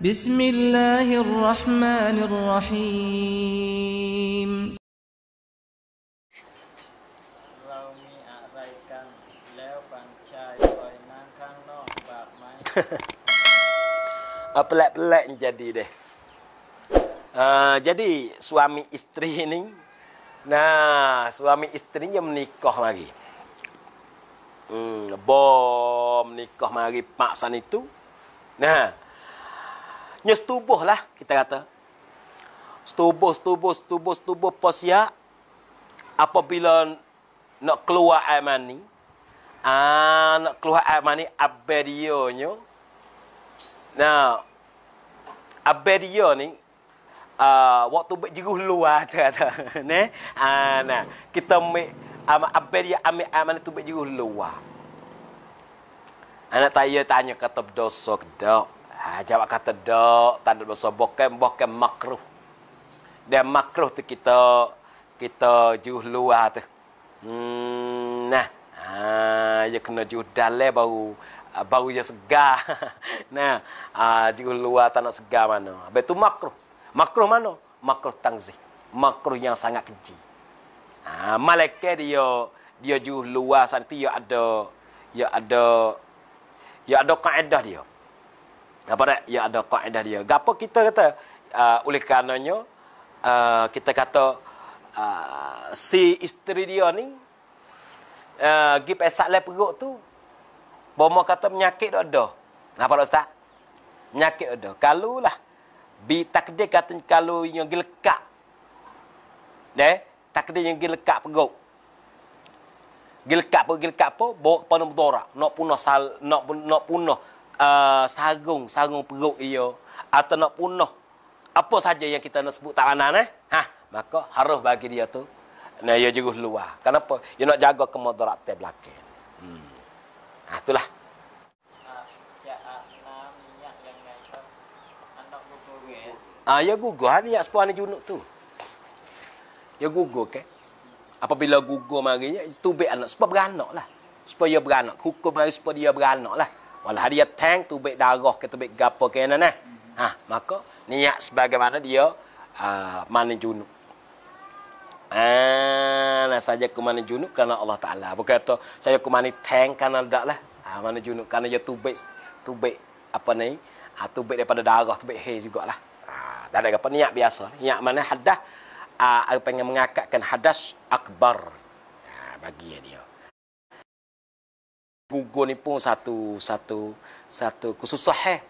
Bismillahirrahmanirrahim. Pelak-pelak jadi deh. Jadi suami istri ini, nah suami istrinya menikah lagi. Bom nikah mari paksan itu. Nah, nyestubuh lah kita kata. Setubuh posya apabila nak keluar amani. Nak keluar amani abedionyo. Nah, abedio ni waktu berjeruh luar tu kata. Neh. Nah, kita abedio ambil amani tu berjeruh luar. Anak saya tanya kata dosa kedok. Jawab kata dok, tanda dosa bokem makruh. Dan makruh tu kita juh luar tu. Nah, dia kena juh dalam baru dia segar. Nah, juh luar tak nak segar mana. Habis tu makruh. Makruh mana? Makruh tangzih. Makruh yang sangat keji. Malaikat dia juh luar nanti dia ada kaedah dia. Apa dia ada kaedah dia. Gapo kita kata oleh karenanya kita kata si isteri dia ni gi pesak le perut tu bomo kata penyakit dak ada. Apa dak ustaz? Penyakit dak ada. Kalulah bi takdir kata kalau yang gi lekak. Deh, takdir yang gi lekak perut. Gi lekak apa? Bawa kepada mudarat. Nak punah sarung perut ia atau nak punah apa saja yang kita nak sebut tawanan maka harus bagi dia tu nah ia juruh luar. Kenapa? Dia nak jaga kemudarat di belakang. Itulah ya gugur ya sepuan junuk tu. Ya gugur ke? Apabila gugur marinya tu baik anak sebab beranaklah. Supaya beranak, hukum hari supaya dia beranaklah. Walau dia tank tu baik darah ke tu baik gapo ke nah. Maka niat sebagaimana dia mani junub. Nah saja ke mani junub kerana Allah Taala. Bukan kata saya ke mani tank kerana daklah. Mani junub kerana dia tu baik apa ni? Tu baik daripada darah, tu baik hair jugaklah. Tak ada apa niat biasa. Niat mana hadas pengen mengakatkan hadas akbar. Bagi dia. Gugur ni pun satu kesusahan.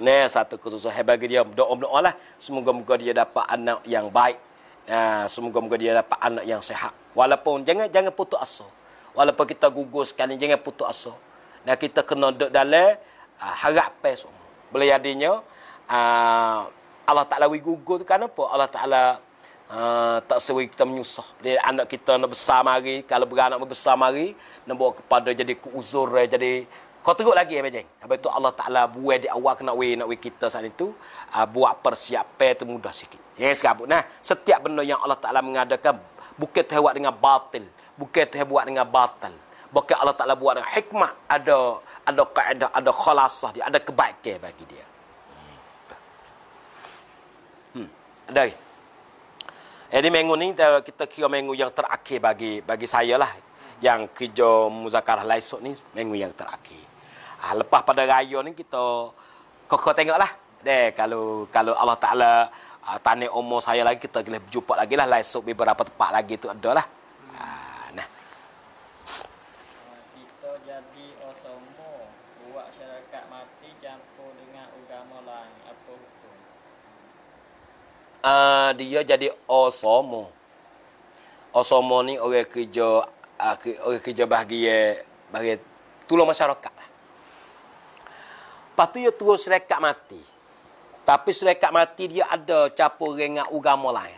Nah, satu kesusahan bagi dia. Doa lah. Semoga-moga dia dapat anak yang baik. Semoga-moga dia dapat anak yang sihat. Walaupun jangan putus asa. Walaupun kita gugur sekali jangan putus asa. Dan kita kena duduk dalam harapan semua. Boleh jadinya Allah Taala wi gugur tu kenapa? Allah Taala tak sesuai kita menyusah. Dia anak kita nak besar mari, kalau beranak besar mari, nak bawa kepada jadi keuzur, jadi kau teruk lagi abang. Habis tu Allah Taala buat di awal nak we kita saat itu buat persiapan tu mudah sikit. Yes kabut. Nah, setiap benda yang Allah Taala mengadakan bukan terbuat dengan batil, bukan terbuat dengan batal. Bukan Allah Taala buat dengan hikmah, ada kaedah, ada khalasah dia, ada kebaikan bagi dia. Ada lagi? Jadi minggu ni kita kira minggu yang terakhir bagi saya lah. Yang kerja muzakarah laisok ni minggu yang terakhir. Lepas pada raya ni kita kok tengoklah. Deh kalau Allah Taala tanya umur saya lagi kita boleh berjumpa lagi lah laisok beberapa tempat lagi tu ada lah. Nah. Kita jadi osomo buat syarikat mati campur dengan agama lain apa hukum? Dia jadi osomo ni orang kerja bagi tolong masyarakat. Lepas tu dia terus syarikat mati. Tapi syarikat mati dia ada capur dengan agama lain.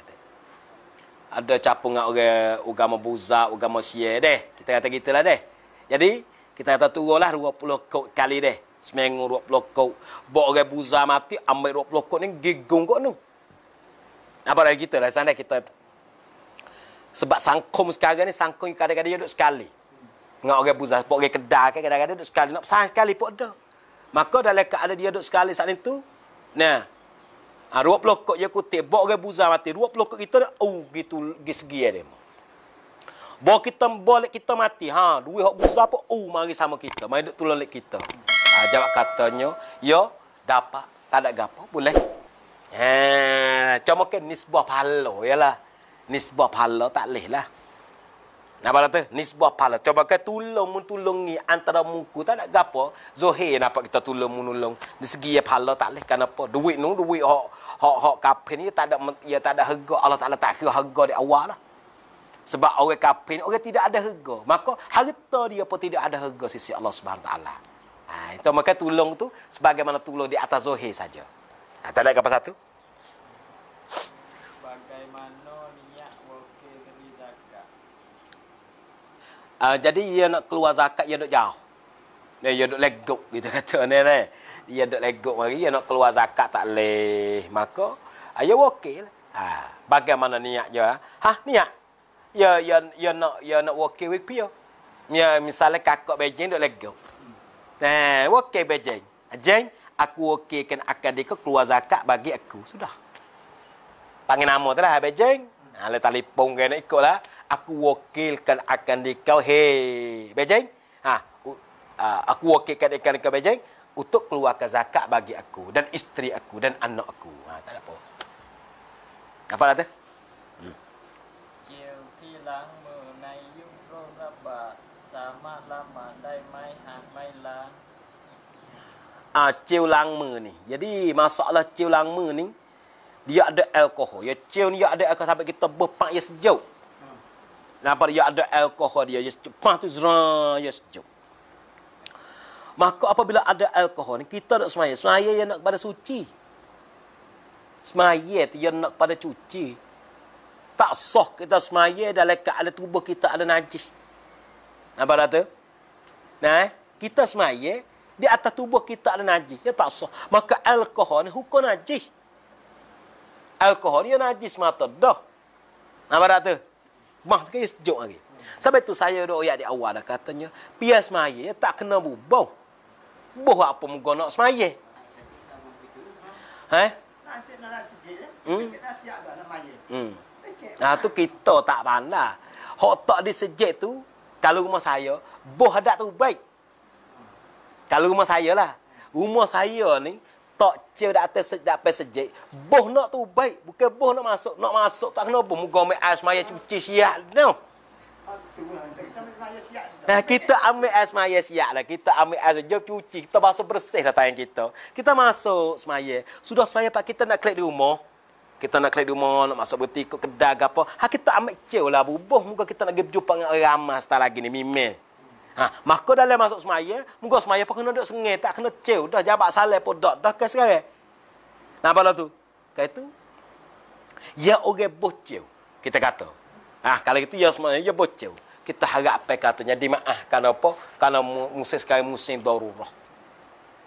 Ada capur dengan orang agama Buza, agama Syiah deh. Kita kata gitulah deh. Jadi kita kata turunlah 20 kok kali deh. Seminggu 20 kok. Bok orang Buza mati ambil 20 kok ni gigung kok ni. Apa lagi kita lah sana kita sebab sangkum sekarang ni sangkum kadang-kadang dia duduk sekali. Ngak orang Buzah, pok orang Kedah kadang-kadang duduk sekali nak pesan sekali pok dah. Maka dalam keadaan dia duduk sekali saat itu, nah, 20 kot dia kutip, bawa orang buzar mati. 20 kot kita, oh, gitu, segi dia. Bawa kita boleh kita mati. Ha, duit hak buzar apa, oh, mari sama kita. Mari duduk tolong kita. Ha, jawab katanya, ya, dapat, tak ada gapo, boleh. Ha, cuma kan nisbah pahala, yalah. Nisbah pahala tak leh lah. Nampak tak? Nisbah pahala. Coba ke tolong mentolongi antara muku. Tak nak gapo. Zohir nampak kita tolong menolong. Di segi pahala tak leh. Kenapa? Duit ni, duit hak kafir ni tak ada, ya tak ada harga. Allah Taala tak kira harga di awal lah. Sebab orang kafir ni orang tidak ada harga. Maka harta dia pun tidak ada harga sisi Allah Subhanahu Taala. Ah, itu maka tolong tu sebagaimana tolong di atas zohir saja. Ah, tak ada gapo satu. Jadi dia nak keluar zakat, dia duduk jauh. Dia duduk legok, kita kata ni. Dia duduk legok mari, dia nak keluar zakat tak leh. Maka, dia wakil. Ha, bagaimana niat dia? Hah, niat? Dia nak wakil with pia. Dia misalnya kakak bejeng duduk legok. Nah, wakil bejeng. Jeng, aku wakilkan akan dia keluar zakat bagi aku. Sudah. Panggil nama tu lah, bejeng. Ha, letak lipung ke nak ikut lah. Aku wakilkan akan dikau, hei bejeng, ha, aku wakilkan akan dikau bejeng untuk keluarkan zakat bagi aku dan isteri aku dan anak aku. Ha, tak ada apa. Apa kata? Kil kilang menai yukro rabat sama lama dai mai han mai lang. Ah, ciu langmu ni. Jadi masalah ciu langmu ni dia ada alkohol. Ya ciu ni ada alkohol sampai kita berpak ya sejauh. Nampak dia ada alkohol dia, cepat tu zra, ya sejuk. Maka apabila ada alkohol ni, kita nak semaya. Semaya yang nak pada suci. Semaya tu yang nak pada cuci. Tak sah kita semaya dalam keadaan tubuh kita ada najis. Nampak tak tu? Nah, kita semaya, di atas tubuh kita ada najis. Ya tak sah. Maka alkohol ni hukum najis. Alkohol ni najis mata dah. Nampak tak tu? Mah sekali sejuk lagi. Sampai tu saya duk ayat di awal dah katanya, pia semaya tak kena bubuh. Bubuh apa muka nak semaya? Ha? Nasib nak sejik ya. Kecik nasi ada nak semaya. Nah tu kita tak pandai. Hak tak disejik tu kalau rumah saya, buh adat tu baik. Kalau rumah saya lah. Rumah saya ni tak cil dak atas dak pe sejik. Boh nak tu baik, bukan boh nak masuk. Nak masuk tak kena boh muka ambil air semaya cuci siap. No. Nah, kita ambil air semaya siap lah. Kita ambil air sejak cuci, kita basuh bersih dah tangan kita. Kita masuk semaya. Sudah semaya pak kita nak klik di rumah. Kita nak klik di rumah, nak masuk butik ke kedai ke apa. Ha, kita ambil cil lah bubuh muka kita nak pergi jumpa dengan orang ramai setelah lagi ni mimel. Ha, maka dalam masuk semaya, muka semaya pun kena duduk sengih, tak kena cew, dah jabat salai pun dah, dah ke sekarang. Nampak lah tu? Kaya tu, ya orang bocew, kita kata. Ha, kalau gitu, ya semaya, ya bocew. Kita harap apa katanya, dimaafkan apa? Karena musim sekarang musim darurah.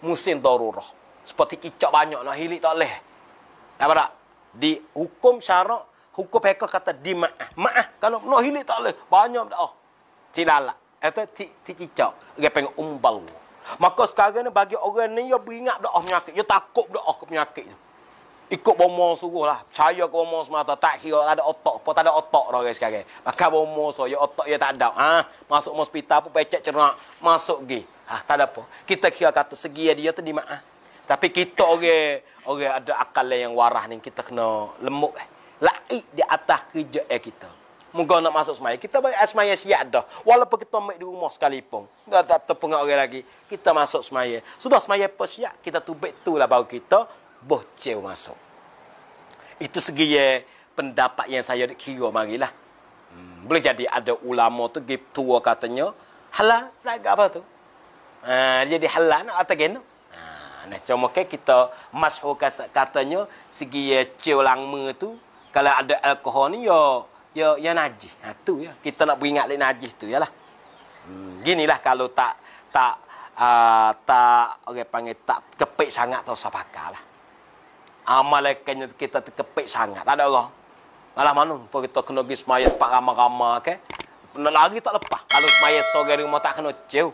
Musim darurah. Seperti kicap banyak, nak hilik tak boleh. Nampak tak? Di hukum syarak, hukum peka kata dimaaf. Maaf, kalau nak hilik tak boleh, banyak dah. Silalah. Atau cicak dia pengen umbal. Maka sekarang ni bagi orang ni dia beringat dah penyakit, dia takut dah penyakit tu. Ikut bomo suruhlah, percaya ke bomo semata, tak kira ada otak apa, tak ada otak dah orang sekarang. Pakai bomo so, dia otak dia tak ada. Ah, masuk hospital pun pecek cerak, masuk gi. Ah, tak ada apa. Kita kira kata segi dia tu dimaaf. Tapi kita orang ada akal yang warah ni kita kena lemuk. Laik di atas kerja kita. Moga nak masuk semaya, kita bagi semaya siap dah. Walaupun kita ambil di rumah sekalipun, enggak tak terpengaruh orang lagi. Kita masuk semaya. Sudah semaya pun siap, kita tubik tu lah baru kita bocil masuk. Itu segi pendapat yang saya kira marilah. Boleh jadi ada ulama tu gip tua katanya halal tak apa tu. Jadi halal nak atau geno. Nah cuma kita masyhur katanya segi cil langme tu kalau ada alkohol ni yo ya najis. Ha tu ya. Kita nak beringat lek najis tu yalah. Ginilah kalau tak orang panggil tak kepek sangat tak usah pakarlah. Amalaikannya kita terkepek sangat. Ada orang malah mana pun kita kena pergi semaya tempat ramai-ramai ke. Nak lari tak lepas. Kalau semaya sore rumah tak kena cew.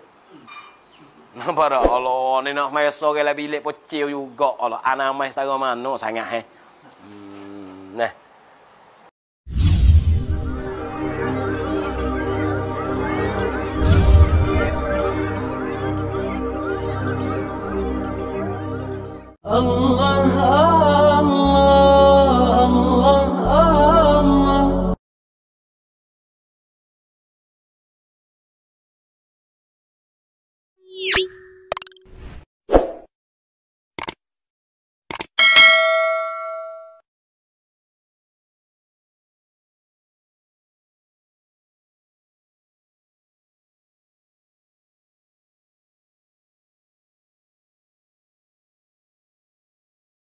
Nampak tak? Allah, ni nak main sore lah bilik pocil juga. Allah, anak main setara mana sangat. Nah.